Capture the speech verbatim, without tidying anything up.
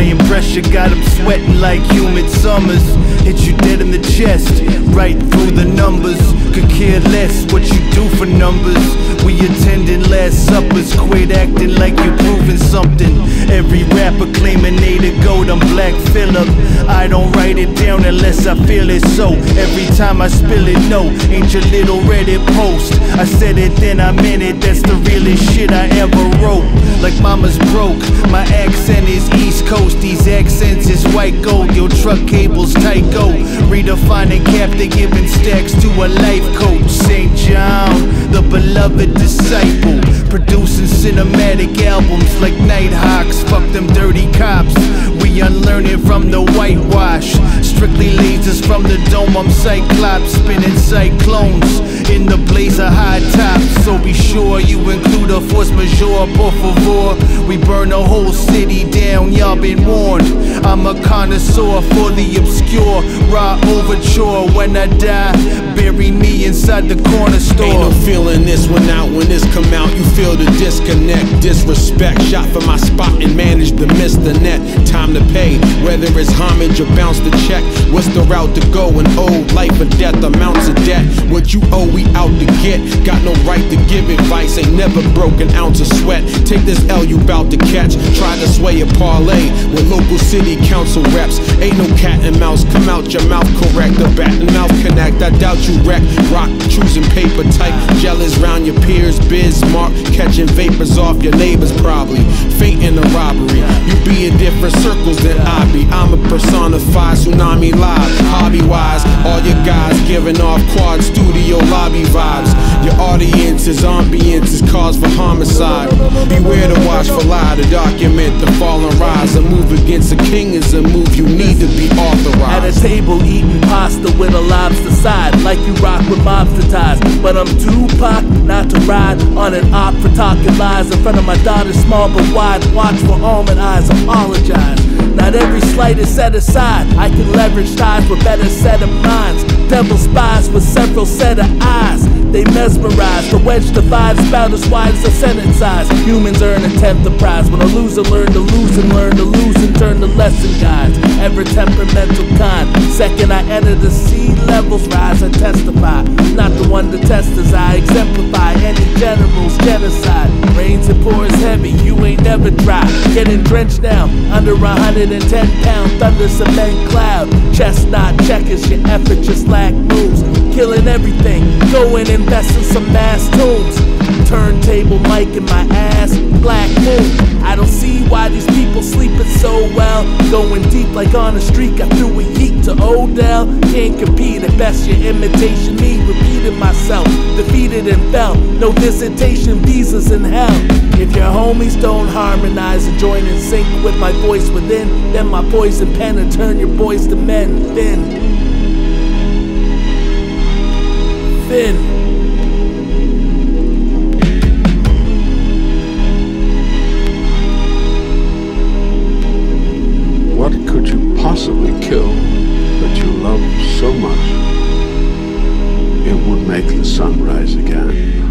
applying pressure got him sweating like humid summers. Hit you dead in the chest, right through the numbers. Could care less what you do for numbers. We attending last suppers, quit acting like you're proving something. Every rapper claiming they the goat, I'm Black Phillip. I don't write it down unless I feel it, so every time I spill it, no, ain't your little Reddit post. I said it then I meant it, that's the realest shit I ever wrote. Like mama's broke, my accent is East Coast, these accents is white gold. Your truck cable's Tyco, redefining cap, they giving stacks to a life coach. Saint John, the beloved disciple, producing cinematic albums like Nighthawks. Fuck them dirty cops, we unlearning from the whitewash. Strictly lasers from the dome, I'm Cyclops, spinning cyclones in the blazer high top. So be sure you include a force majeure, por favor. We burn a whole city down, y'all been warned. I'm a connoisseur for the obscure, raw overture. When I die, bury me inside the corner store. Ain't no feeling this one out, when this come out you feel the disconnect. Disrespect, shot for my spot and managed to miss the net. Time to pay, whether it's homage or bounce the check. What's the route to go in old life or death? Amounts of debt, what you owe we out to get. Got no right to give advice, ain't never broke an ounce of sweat. Take this L you bout to catch, try to sway a parlay with local city council reps. Ain't no cat and mouse, come out your mouth correct. The bat and mouth connect, I doubt you wreck. Rock, choosing paper type, jealous round your peers. Biz mark, catching vapors off your neighbors probably. Fate in a robbery, you be in different circles than I be. I'm a personified tsunami live, hobby wise. All your guys giving off quad studio lobby vibes. Your audiences, ambiences, cause for homicide. Beware to watch for lie, to document the fall and rise. A move against the king is a move you need to be authorized. At a table eating pasta with a lobster side, like you rock with mobster ties. But I'm Tupac, not to ride on an opera talking lies in front of my daughter, small but wide. Watch for almond eyes, apologize. Not every slight is set aside. I can leverage ties with better set of minds. Devil spies with several set of eyes. They mesmerize, the wedge divides, about as wide as a Senate size. Humans earn a tenth the prize. When a loser learn to lose and learn to lose and turn to lesson guides. Ever temperamental kind. Second I enter the sea levels rise, I testify. Not the one to test as I exemplify any general's genocide. Rains and pours heavy, you ain't never dry. Getting drenched now, under a hundred and ten pound thunder cement cloud. Chestnut checkers, your effort just lack moves. Killing everything, going in. Invest in some mass tunes, turntable mic in my ass, black moon. I don't see why these people sleeping so well. Going deep like on a streak, I threw a yeet to Odell. Can't compete at best, your imitation me. Repeated myself, defeated and fell. No dissertation, visas in hell. If your homies don't harmonize and join in sync with my voice within, then my poison pen and turn your boys to men. Thin, thin. What could you possibly kill that you love so much? It would make the sun rise again.